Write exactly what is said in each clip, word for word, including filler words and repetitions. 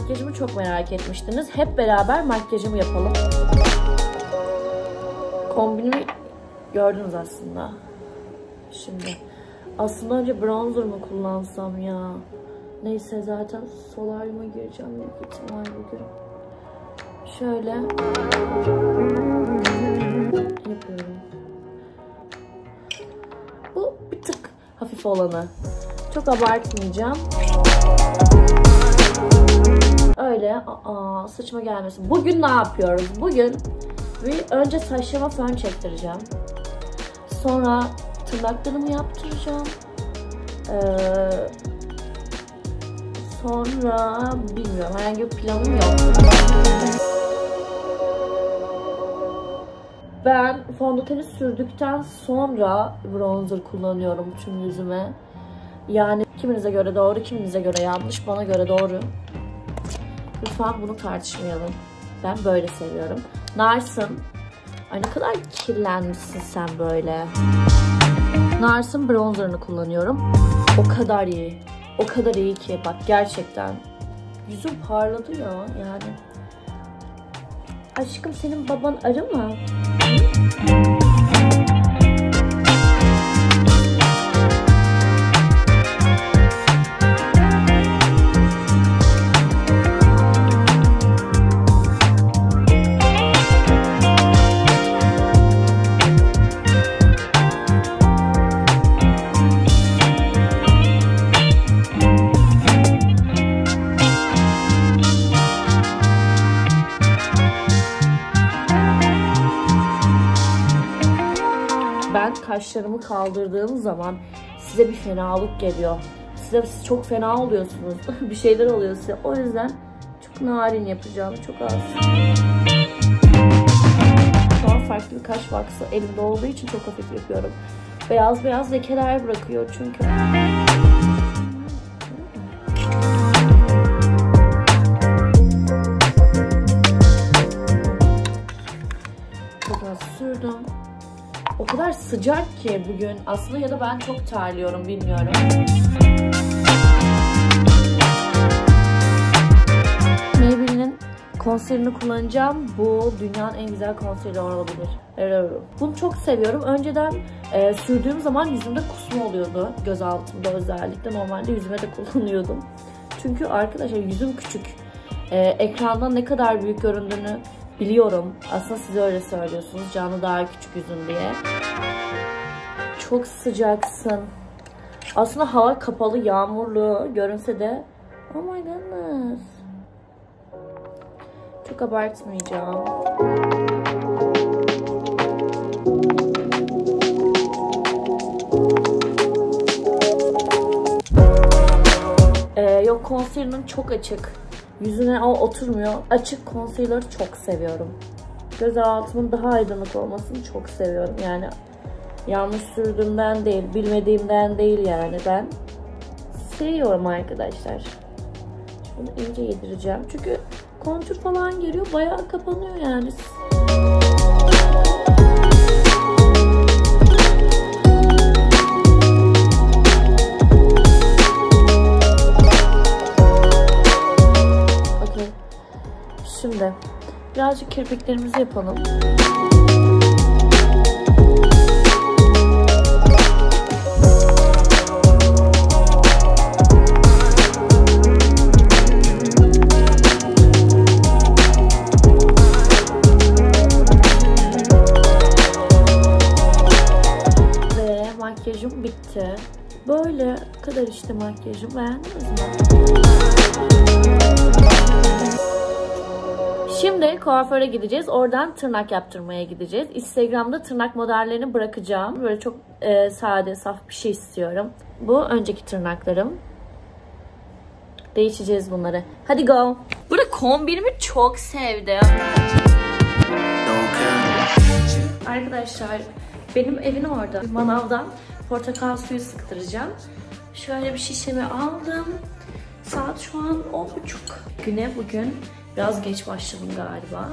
makyajımı çok merak etmiştiniz. Hep beraber makyajımı yapalım. Kombinimi gördünüz aslında. Şimdi aslında önce bronzer mı kullansam ya? Neyse zaten solaryuma gireceğim büyük ihtimal bugün. Şöyle yapıyorum. Bu bir tık hafif olanı. Çok abartmayacağım. Öyle aa, saçıma gelmesin. Bugün ne yapıyoruz? Bugün bir önce saçıma fön çektireceğim. Sonra tırnaklarımı yaptıracağım. Ee, sonra bilmiyorum. Herhangi bir planım yok. Ben fondöteni sürdükten sonra bronzer kullanıyorum tüm yüzüme. Yani kiminize göre doğru, kiminize göre yanlış, bana göre doğru. Lütfen bunu tartışmayalım. Ben böyle seviyorum. Nars'ın, ay ne kadar kirlenmişsin sen böyle. Nars'ın bronzerını kullanıyorum. O kadar iyi. O kadar iyi ki bak gerçekten. Yüzüm parladı ya yani. Aşkım senin baban arı mı? Kaşlarımı kaldırdığım zaman size bir fenalık geliyor. Size siz çok fena oluyorsunuz. Bir şeyler oluyor size. O yüzden çok narin yapacağım. Çok az. Şu an farklı bir kaş vaksı elimde olduğu için çok hafif yapıyorum. Beyaz beyaz lekeler bırakıyor çünkü. Çok az sürdüm. O kadar sıcak ki bugün aslında ya da ben çok terliyorum bilmiyorum. Maybelline'in konserini kullanacağım. Bu dünyanın en güzel konseri olabilir. Bunu çok seviyorum. Önceden e, sürdüğüm zaman yüzümde kusma oluyordu. Göz altımda özellikle. Normalde yüzüme de kullanıyordum. Çünkü arkadaşlar yüzüm küçük. E, ekrandan ne kadar büyük göründüğünü biliyorum. Aslında siz öyle söylüyorsunuz. Canlı daha küçük yüzün diye. Çok sıcaksın. Aslında hava kapalı, yağmurlu görünse de oh my goodness. Çok abartmayacağım. Ee, yok konserinin çok açık. Yüzüne o oturmuyor. Açık concealer'ı çok seviyorum. Göz altımın daha aydınlık olmasını çok seviyorum. Yani yanlış sürdüğümden değil, bilmediğimden değil yani ben. Seviyorum arkadaşlar. Şimdi bunu iyice yedireceğim. Çünkü kontür falan geliyor, bayağı kapanıyor yani. Şimdi birazcık kirpiklerimizi yapalım. Ve makyajım bitti. Böyle kadar işte makyajım. Beğendiniz mi? Şimdi kuaföre gideceğiz. Oradan tırnak yaptırmaya gideceğiz. Instagram'da tırnak modellerini bırakacağım. Böyle çok e, sade, saf bir şey istiyorum. Bu önceki tırnaklarım. Değişeceğiz bunları. Hadi go. Burada kombinimi çok sevdim. Arkadaşlar benim evin orada. Manavdan portakal suyu sıktıracağım. Şöyle bir şişemi aldım. Saat şu an on buçuk. Güne bugün biraz geç başladım galiba.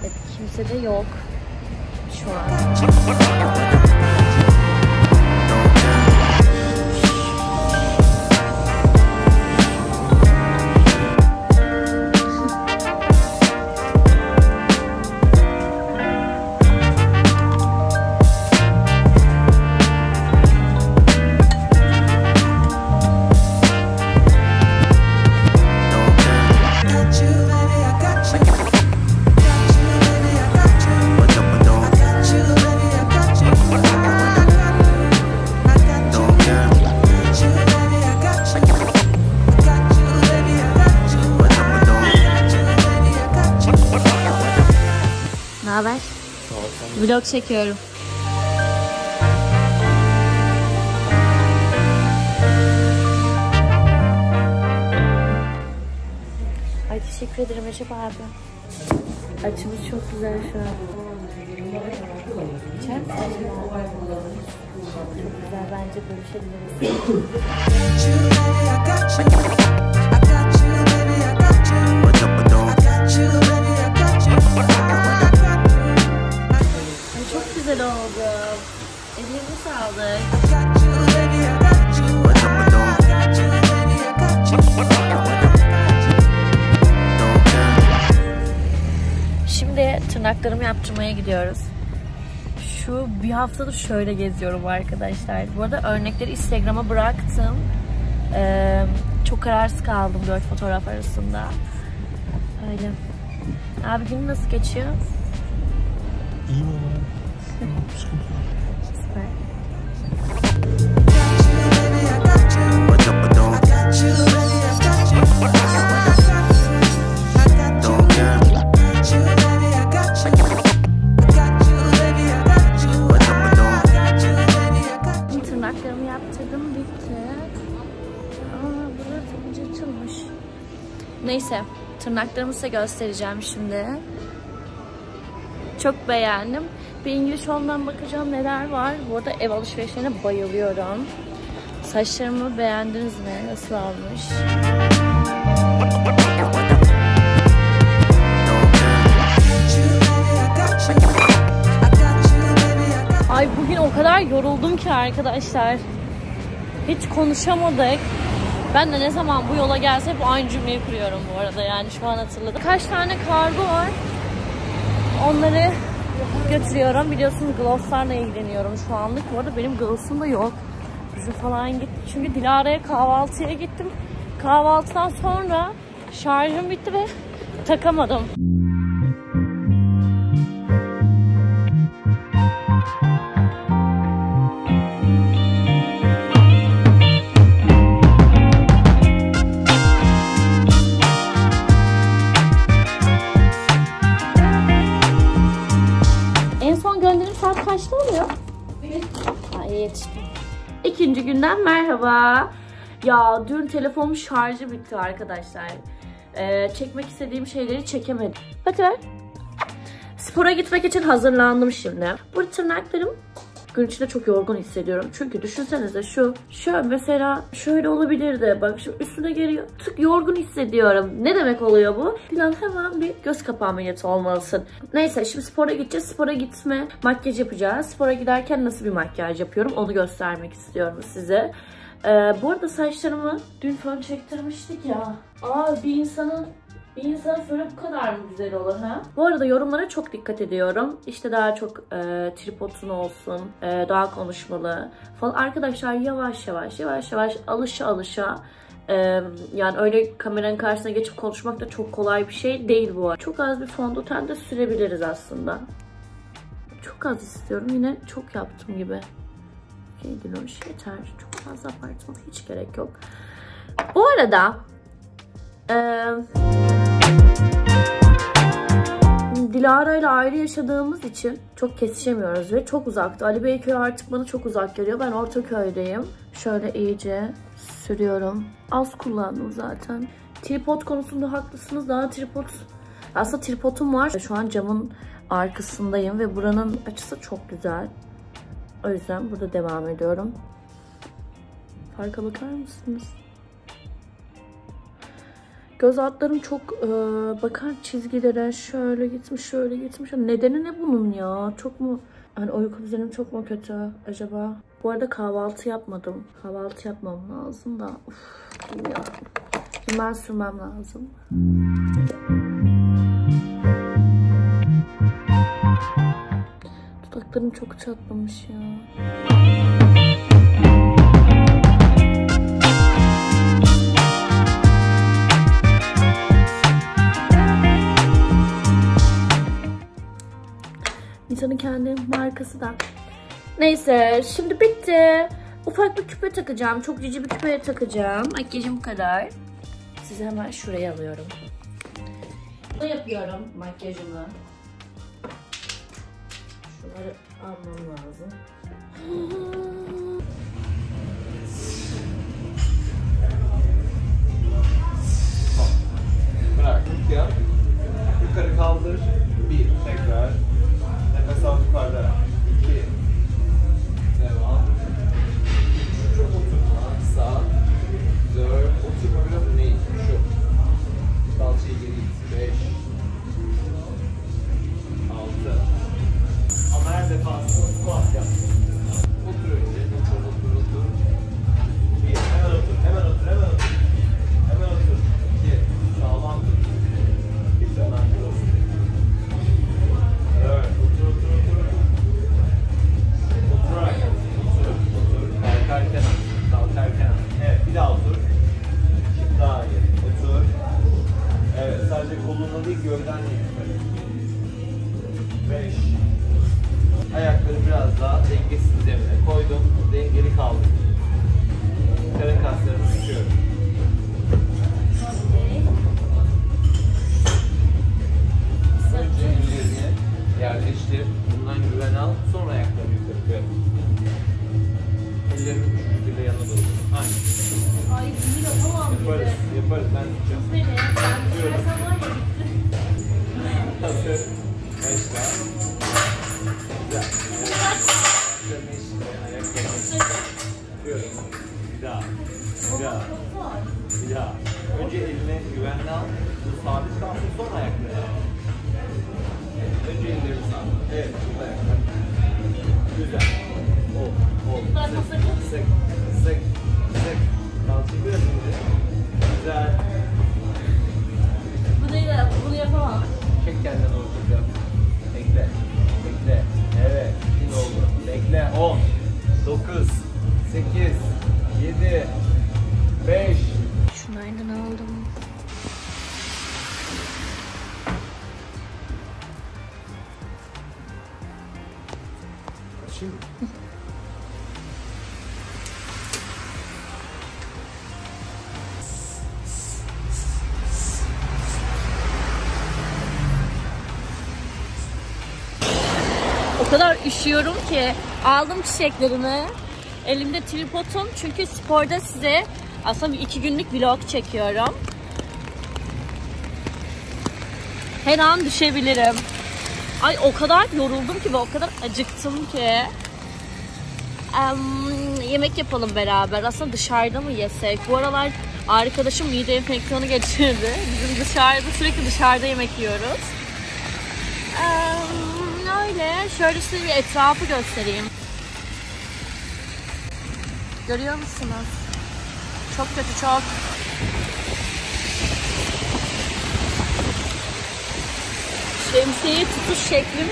Evet, kimse de yok şu an. Vlog çekiyorum. Ay teşekkür ederim Recep abi. Açımız çok güzel şu an. İçer misin? Çok güzel, bence görüşebiliriz. Çok güzel oldu. Ellerine sağlık. Şimdi tırnaklarımı yaptırmaya gidiyoruz. Şu bir haftadır şöyle geziyorum arkadaşlar. Bu arada örnekleri Instagram'a bıraktım. Ee, çok kararsız kaldım dört fotoğraf arasında. Öyle. Abi günün nasıl geçiyor? İyi mi? Neyse, tırnaklarımı size göstereceğim şimdi. Çok beğendim. Bir İngiliz ondan bakacağım neler var. Bu arada ev alışverişlerine bayılıyorum. Saçlarımı beğendiniz mi? Nasıl olmuş? Ay bugün o kadar yoruldum ki arkadaşlar. Hiç konuşamadık. Ben de ne zaman bu yola gelse hep aynı cümleyi kuruyorum bu arada, yani şu an hatırladım. Kaç tane kargo var, onları götürüyorum. Biliyorsunuz glosslarla ilgileniyorum şu anlık. Bu arada benim glossum da yok. Şu falan gitti. Çünkü Dilara'ya kahvaltıya gittim. Kahvaltıdan sonra şarjım bitti ve takamadım. Kaçta oluyor? Evet. Ay yetiştim. İkinci günden merhaba. Ya dün telefonum şarjı bitti arkadaşlar. Ee, çekmek istediğim şeyleri çekemedim. Hadi ver. Spora gitmek için hazırlandım şimdi. Bu tırnaklarım gün içinde çok yorgun hissediyorum. Çünkü düşünsenize şu, şu mesela şöyle olabilirdi. Bak şimdi üstüne geliyor. Tık yorgun hissediyorum. Ne demek oluyor bu? Plan hemen bir göz kapağı ameliyatı olmalısın. Neyse şimdi spora gideceğiz. Spora gitme. Makyaj yapacağız. Spora giderken nasıl bir makyaj yapıyorum onu göstermek istiyorum size. Ee, bu arada saçlarımı dün fön çektirmiştik ya. Aa bir insanın... Bir insan böyle bu kadar mı güzel olur ha? Bu arada yorumlara çok dikkat ediyorum. İşte daha çok e, tripodun olsun, e, daha konuşmalı falan. Arkadaşlar yavaş yavaş, yavaş yavaş alışa alışa. E, yani öyle kameranın karşısına geçip konuşmak da çok kolay bir şey değil bu arada. Çok az bir fondöten de sürebiliriz aslında. Çok az istiyorum. Yine çok yaptığım gibi. Okey Diloş yeter. Çok fazla abartmak hiç gerek yok. Bu arada... E, Dilara ile ayrı yaşadığımız için çok kesişemiyoruz ve çok uzakta. Ali Beyköy artık bana çok uzak geliyor. Ben Ortaköy'deyim. Şöyle iyice sürüyorum. Az kullandım zaten. Tripod konusunda haklısınız. Daha tripod... Aslında tripodum var. Şu an camın arkasındayım ve buranın açısı çok güzel. O yüzden burada devam ediyorum. Farka bakar mısınız? Göz altlarım çok e, bakar çizgilere şöyle gitmiş, şöyle gitmiş. Nedeni ne bunun ya? Çok mu? Hani uyku düzenim çok mu kötü acaba? Bu arada kahvaltı yapmadım. Kahvaltı yapmam lazım da. Uf, ya. Hemen sürmem lazım. Dudaklarım çok çatlamış ya. Nisan'ın kendi markası da. Neyse şimdi bitti. Ufak bir küpe takacağım. Çok cici bir küpeye takacağım. Makyajım bu kadar. Sizi hemen şuraya alıyorum. Bunu yapıyorum makyajımı. Şu Bunları almam lazım. Bırak. Ya. Yukarı kaldır. Bir. Tekrar. Nefes al yukarıda. İki. Devam. Şu oturma. Sağ. Dört. Oturma biraz neydi? Şu. Dalçayı geri git. Beş. Ama her defasında squat yaptım. Otur önce, otur, otur, otur. Bir, hemen otur, hemen otur, hemen otur. Hemen otur. İki, sağlam dur. Bir tane akıl olsun. Dört, otur, otur, otur. Oturarak, otur, otur. Kalkarken, kalkarken. Evet, bir daha otur. Şimdi daha iyi. Otur. Evet, sadece kolunla değil, gövden değil. Beş. Ayakları biraz daha dengesiz zemine koydum. Dengeli kaldım. Karın kaslarını sıkıyorum. Önce ellerini yerleştir. Bundan güven al. Sonra ayaklarını yukarı koy. Ellerini üç yüzüyle yana doğru. Aynı. Ay bunu yapamam. Yaparız. Yaparız. Ben yapacağım. Nereye? Ben her zaman ya gittim. Beşler. Güzel. Beşler. Ayak yapalım. Diyorum. Bir daha. Bir daha. Bir daha. Önce eline güvenli al. Sabit kalsın sonra ayakları. Önce ellerini sabit. Evet. Tut ayakları. Güzel. Ol. Ol. Sık. Sık. Sık. Sık. Kalçayı biraz indir. Güzel. Bu değil. Bunu yapamam. Çek kendini ortaya. Bekle, bekle, evet, şimdi oldu. Bekle, on, dokuz, sekiz, yedi, beş. Şunaydan aldım. Kaçayım mı? O kadar üşüyorum ki aldım çiçeklerimi, elimde tripodum çünkü sporda size aslında iki günlük vlog çekiyorum. Her an düşebilirim. Ay o kadar yoruldum ki ve o kadar acıktım ki. Um, yemek yapalım beraber. Aslında dışarıda mı yesek? Bu aralar arkadaşım mide enfeksiyonu geçirdi. Bizim dışarıda sürekli dışarıda yemek yiyoruz. Um, Öyle. Şöyle size bir etrafı göstereyim. Görüyor musunuz? Çok kötü, çok. Şemsiyeyi tutuş şeklim.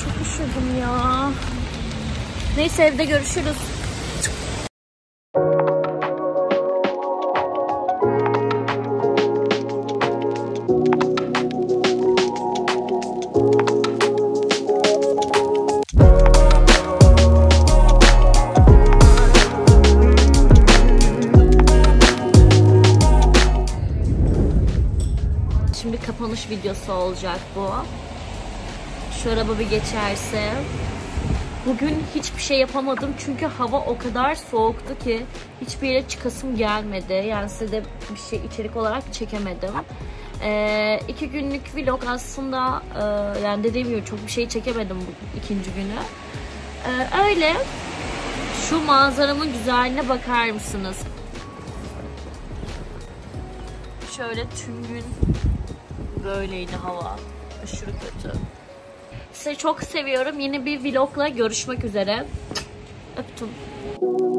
Çok üşüdüm ya. Neyse evde görüşürüz. Videosu olacak bu. Şu araba bir geçerse. Bugün hiçbir şey yapamadım çünkü hava o kadar soğuktu ki hiçbir yere çıkasım gelmedi. Yani size de bir şey içerik olarak çekemedim. Ee, iki günlük vlog aslında e, yani dediğim gibi çok bir şey çekemedim bu ikinci günü. Ee, öyle. Şu manzaramın güzelliğine bakar mısınız? Şöyle tüm gün böyleydi hava. Aşırı kötü. Sizi çok seviyorum. Yeni bir vlogla görüşmek üzere. Öptüm.